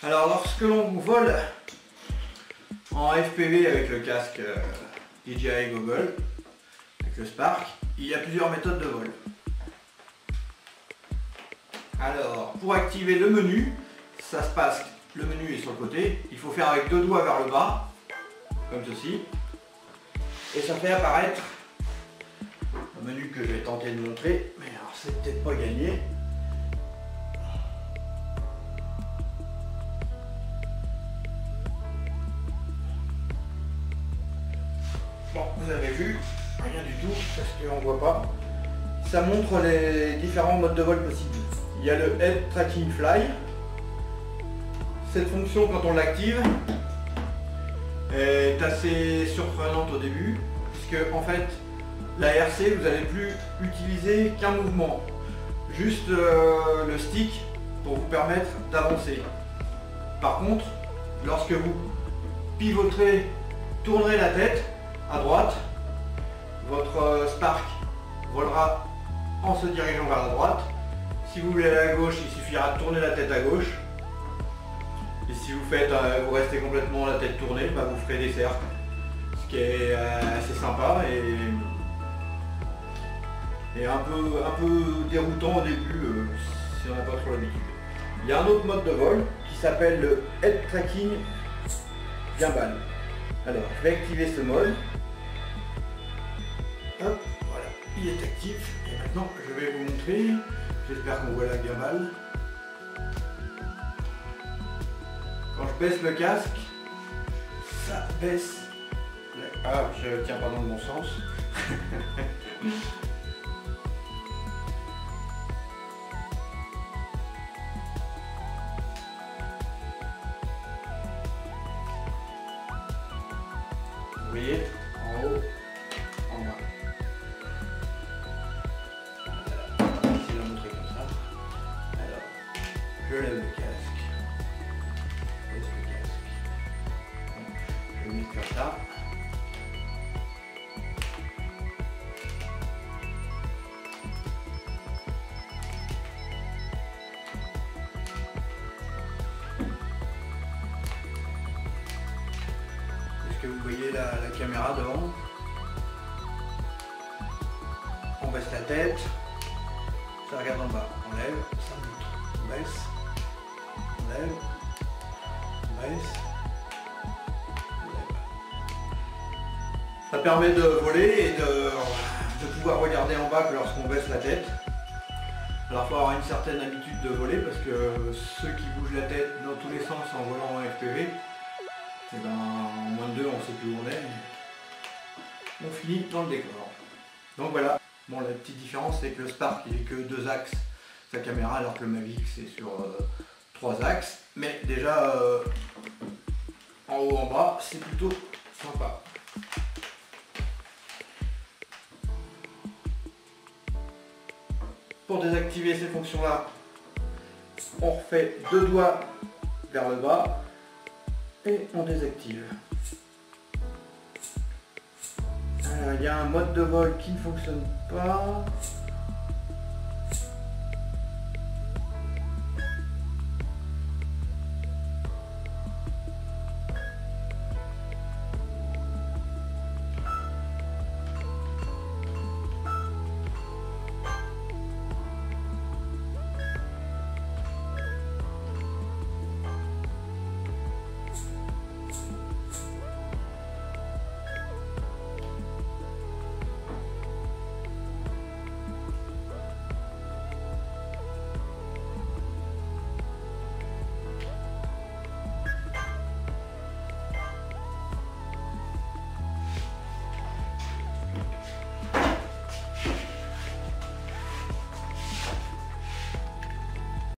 Alors lorsque l'on vole en FPV avec le casque DJI Goggles, avec le Spark, il y a plusieurs méthodes de vol. Alors pour activer le menu, ça se passe, le menu est sur le côté, il faut faire avec deux doigts vers le bas, comme ceci, et ça fait apparaître un menu que je vais tenter de montrer, mais alors c'est peut-être pas gagné. Bon, vous avez vu, rien du tout, parce qu'on voit pas. Ça montre les différents modes de vol possibles. Il y a le Head Tracking Fly. Cette fonction, quand on l'active, est assez surprenante au début, puisque en fait, la RC, vous n'allez plus utiliser qu'un mouvement, juste le stick pour vous permettre d'avancer. Par contre, lorsque vous pivoterez, tournerez la tête à droite, votre Spark volera en se dirigeant vers la droite. Si vous voulez aller à gauche, il suffira de tourner la tête à gauche. Et si vous faites, vous restez complètement la tête tournée, bah vous ferez des cercles. Ce qui est assez sympa et un peu déroutant au début si on n'a pas trop l'habitude. Il y a un autre mode de vol qui s'appelle le Head Tracking Gimbal. Alors je vais activer ce mode. Hop, voilà, il est actif. Et maintenant je vais vous montrer. J'espère qu'on voit la gimbal. Quand je baisse le casque, ça baisse. Ah, je tiens pas dans le bon sens. Vous voyez, en haut, en bas. Voilà, c'est la montrer comme ça. Alors, je lève le casque. Je laisse le casque. Je vais mettre comme ça. Est-ce que vous voyez la caméra devant? On baisse la tête, ça regarde en bas, on lève, ça monte, on lève, on lève. Ça permet de voler et de pouvoir regarder en bas que lorsqu'on baisse la tête. Alors il faut avoir une certaine habitude de voler parce que ceux qui bougent la tête dans tous les sens en volant en FPV, et ben, en moins de deux, on ne sait plus où on est. On finit dans le décor. Donc voilà. Bon, la petite différence, c'est que le Spark, il n'est que deux axes, sa caméra, alors que le Mavic, c'est sur trois axes. Mais déjà, en haut, en bas, c'est plutôt sympa. Pour désactiver ces fonctions-là, on refait deux doigts vers le bas. Et on désactive. Alors, il y a un mode de vol qui ne fonctionne pas.